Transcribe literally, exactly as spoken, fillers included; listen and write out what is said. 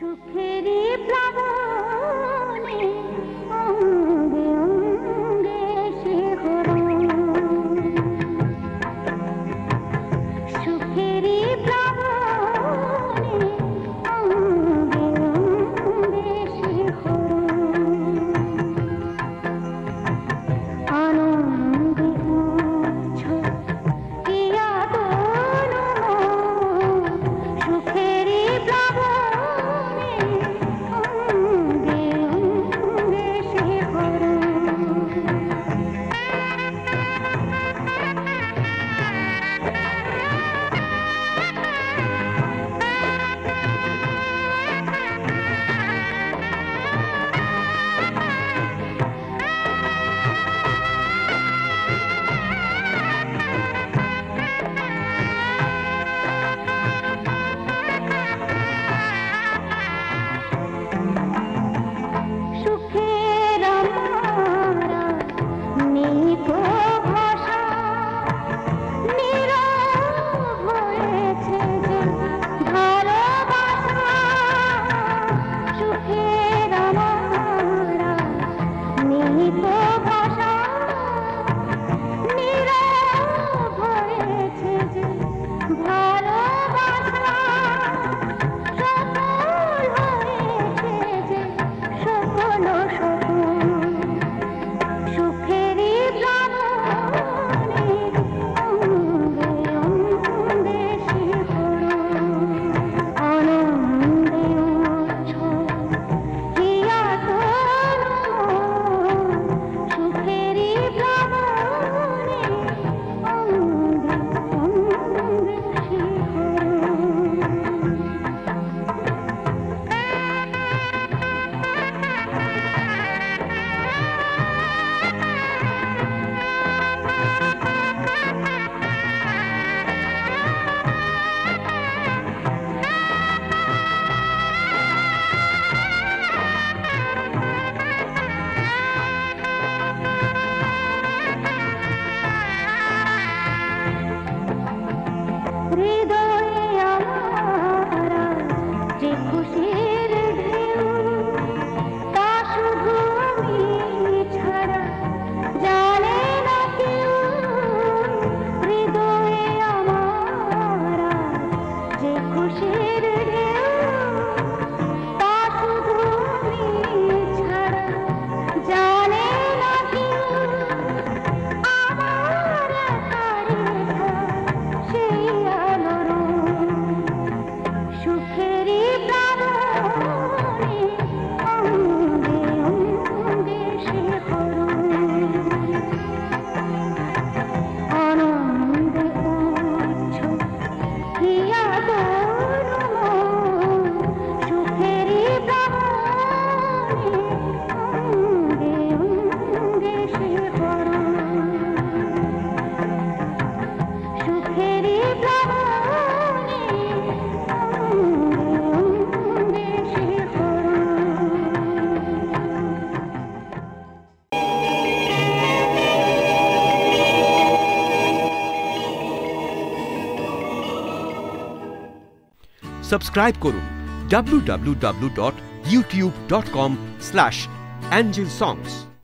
सुखेरी प्लावने ओंगे ओंगे शिखरों सुखेरी प्लावने ओंगे ओंगे शिखरों आनंद उछो किया दोनों सुखेरी प्लावने सब्सक्राइब করুন w w w dot youtube dot com slash angel songs।